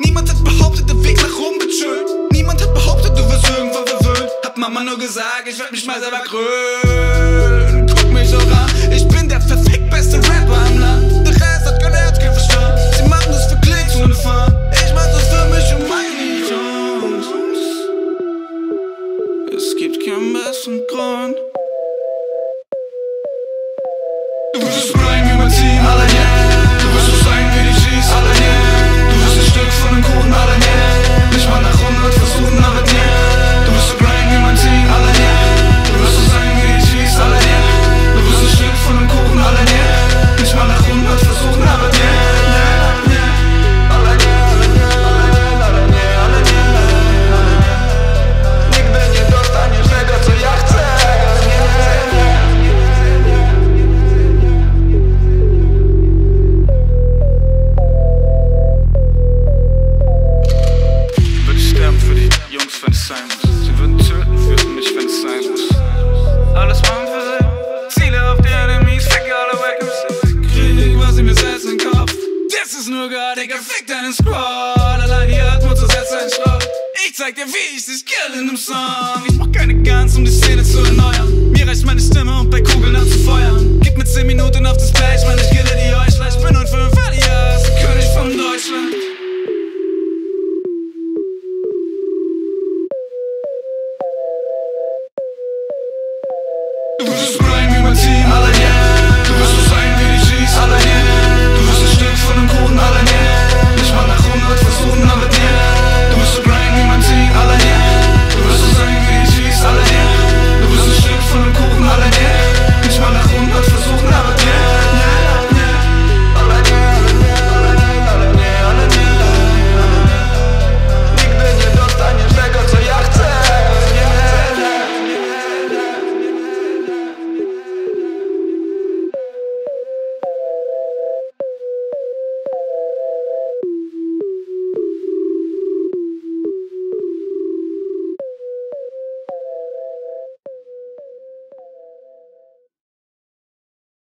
Niemand hat behauptet, der Weg nach Rom wird schön. Niemand hat behauptet, du wirst irgendwann verwöhnt. Hab Mama nur gesagt, ich werd mich mal selber krönen. Guck mich doch an, ich bin der perfekt beste Rapper im Land. Der Rest hat kein Herz, kein Verstand. Sie machen das für Klicks ohne Fun. Ich mach das für mich und meine Jungs. Es gibt keinen besseren Grund. Du wirst es bleiben wie mein Team, allein jetzt. Du wirst es sein, wie dich schießt, allein jetzt. Du wirst ein Stück von dem Kuchen, allein jetzt. Nicht mal nach 100 versuchen, aber jetzt. Du wirst es bleiben wie mein Team, allein jetzt. Du wirst es sein, wie dich schießt, allein jetzt. Du wirst ein Stück von dem Kuchen, allein jetzt. Nicht mal nach 100 versuchen, aber jetzt. Meine Stimme und bei Kugeln anzufeuern. Gib mir 10 Minuten auf das Gleiche, meine